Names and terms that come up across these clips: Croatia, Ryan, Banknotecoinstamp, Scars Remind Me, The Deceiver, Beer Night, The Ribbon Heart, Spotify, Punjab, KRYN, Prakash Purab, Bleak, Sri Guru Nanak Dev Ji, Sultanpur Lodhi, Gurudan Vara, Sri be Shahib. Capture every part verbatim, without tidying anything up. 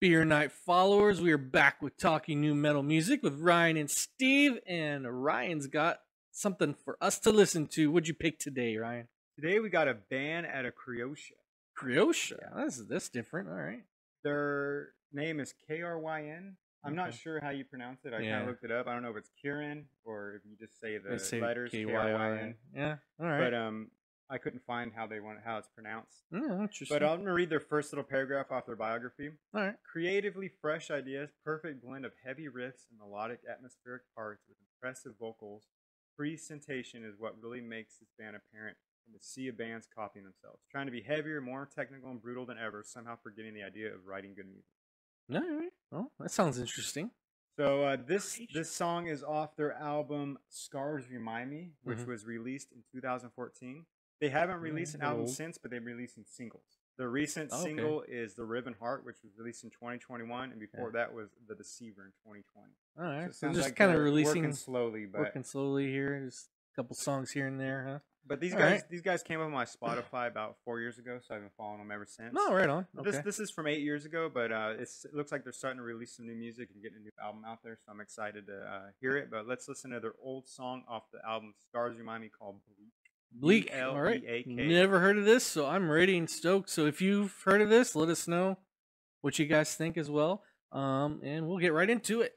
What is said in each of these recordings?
Beer Night followers, we are back with Talking New Metal Music with Ryan and Steve, and Ryan's got something for us to listen to. What'd you pick today, Ryan? Today we got a band out of Croatia. Croatia? Yeah. That's, that's different, all right. Their name is K R Y N. I'm okay. not sure how you pronounce it. I yeah. kind of looked it up. I don't know if it's Kieran or if you just say the say letters K Y N. Yeah, all right. But um, I couldn't find how they want how it's pronounced. Oh, interesting. But I'm gonna read their first little paragraph off their biography. All right. Creatively fresh ideas, perfect blend of heavy riffs and melodic atmospheric parts with impressive vocals. Presentation is what really makes this band apparent in the sea of bands copying themselves, trying to be heavier, more technical, and brutal than ever, somehow forgetting the idea of writing good music. All right. Well, that sounds interesting. So uh, this this song is off their album Scars Remind Me, which mm-hmm. was released in two thousand fourteen. They haven't released an album since, but they've been releasing singles. Their recent oh, okay. single is The Ribbon Heart, which was released in twenty twenty-one, and before yeah. that was The Deceiver in twenty twenty. All right. So, so just like kind of releasing working slowly, but working slowly here. Just a couple songs here and there, huh? But these all guys, right. these guys came up on my Spotify about four years ago, so I've been following them ever since. No, right on. Okay. This this is from eight years ago, but uh, it's, it looks like they're starting to release some new music and getting a new album out there. So I'm excited to uh, hear it. But let's listen to their old song off the album Scars Remind Me called B L E A K. B L E A K. All right. Never heard of this, so I'm ready and stoked. So if you've heard of this, let us know what you guys think as well, um, and we'll get right into it.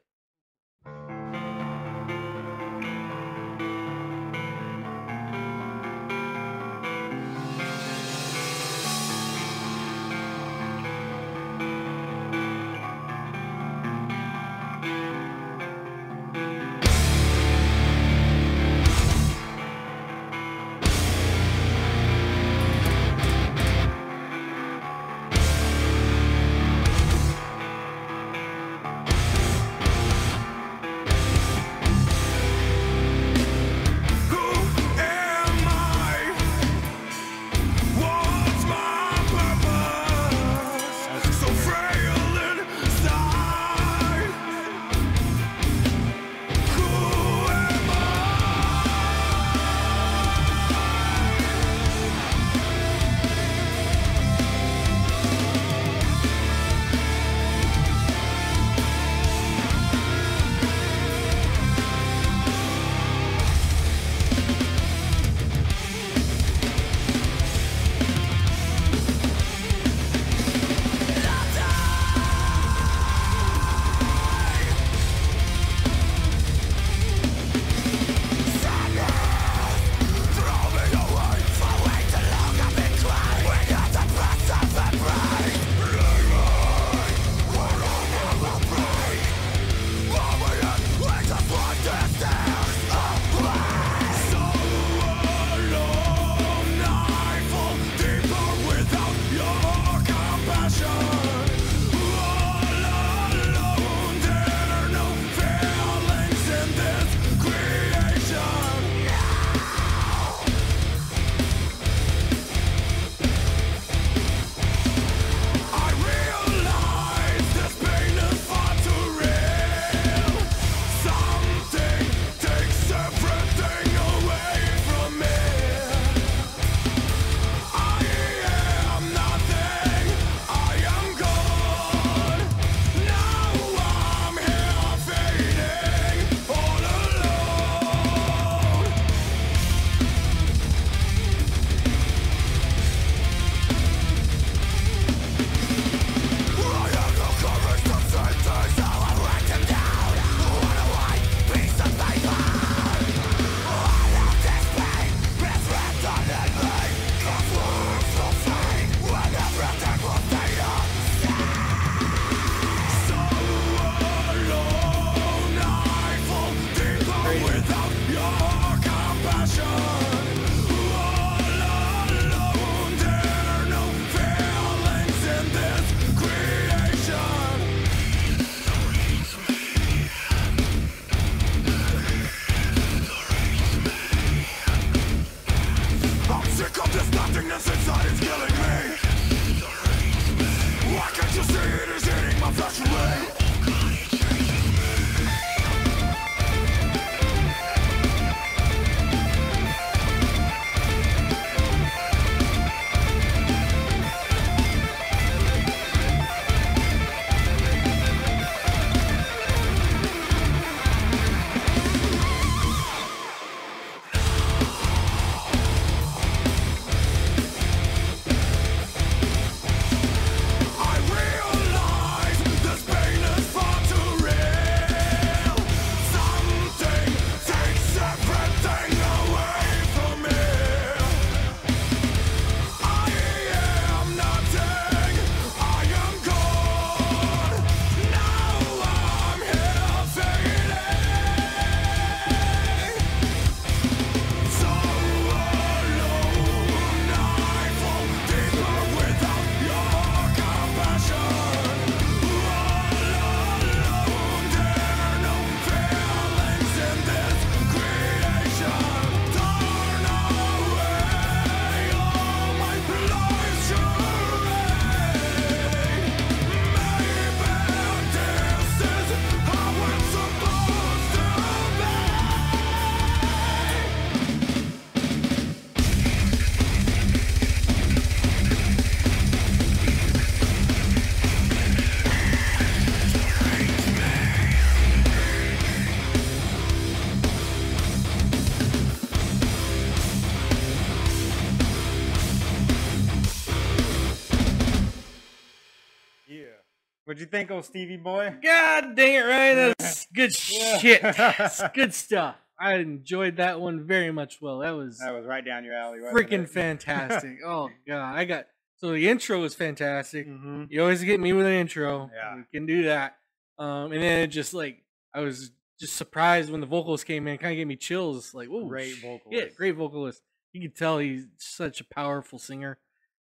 What'd you think, old Stevie boy? God dang it, Ryan. That's good shit. That's good stuff. I enjoyed that one very much. Well, that was that was right down your alley. Freaking fantastic! Oh god, I got so the intro was fantastic. Mm-hmm. You always get me with an intro. Yeah, we can do that. Um, and then it just like I was just surprised when the vocals came in. Kind of gave me chills. Like, whoa, great vocalist. Yeah, great vocalist. You could tell he's such a powerful singer,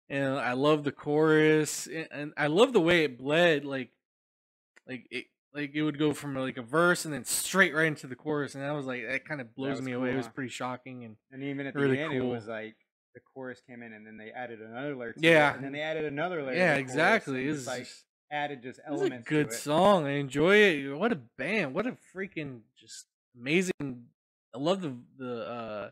and I love the chorus, and, and I love the way it bled. Like, like it. Like it would go from like a verse and then straight right into the chorus, and I was like, that kind of blows me cool, away. Huh? It was pretty shocking, and and even at the really end, cool. It was like the chorus came in, and then they added another layer. To yeah, it, and then they added another layer. Yeah, to the exactly. It's like added just elements. It's a good to it. Song. I enjoy it. What a band! What a freaking just amazing. I love the the uh,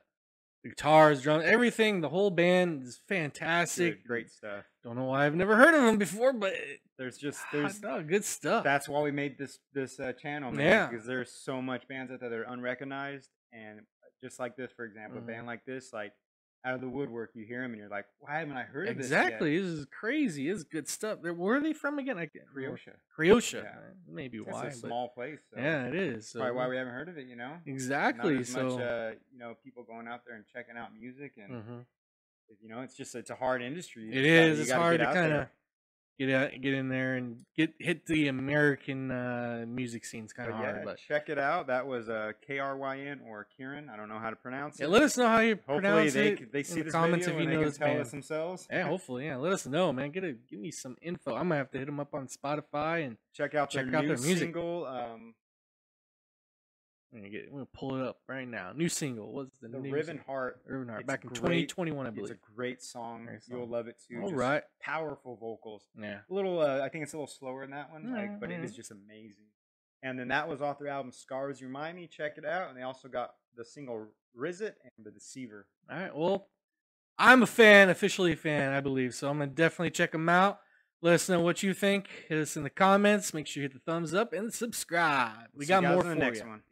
guitars, drums, everything. The whole band is fantastic. Good, great stuff. Don't know why I've never heard of them before, but there's just there's ah, no, good stuff. That's why we made this this uh, channel, man. Yeah. Because there's so much bands out there that are unrecognized, and just like this, for example, mm-hmm. a band like this, like out of the woodwork, you hear them and you're like, why haven't I heard exactly. of this? Exactly, this is crazy. This is good stuff. Where are they from again? I can't remember. Croatia. Yeah. Maybe it's why. It's a small place. So yeah, it is. So. Probably why we haven't heard of it, you know? Exactly. Not as so much, uh, you know, people going out there and checking out music and. Mm-hmm. You know, it's just it's a hard industry. You it gotta, is. It's hard to kind of get out, get in there, and get hit the American uh, music scene's kind of yeah, hard. But check it out. That was a uh, K R Y N or K R Y N. I don't know how to pronounce yeah, it. Let us know how you hopefully pronounce they, it. They see in the this comments video if you and know they can tell band. Us themselves. Yeah, hopefully. Yeah, let us know, man. Get a give me some info. I'm gonna have to hit them up on Spotify and check out check their out new their music. Single. Um, I'm gonna, get, I'm gonna pull it up right now. New single. What's the, the new Ribbon single? Heart. Ribbon Heart. It's back in twenty twenty-one, I believe. It's a great song. Great song. You'll love it too. All just right. Powerful vocals. Yeah. A little. Uh, I think it's a little slower than that one, mm-hmm. like, but it is just amazing. And then that was off their album Scars Remind Me. Check it out. And they also got the single Rizzit and The Deceiver. All right. Well, I'm a fan, officially a fan, I believe. So I'm gonna definitely check them out. Let us know what you think. Hit us in the comments. Make sure you hit the thumbs up and subscribe. We See got you guys more in the for next you. One.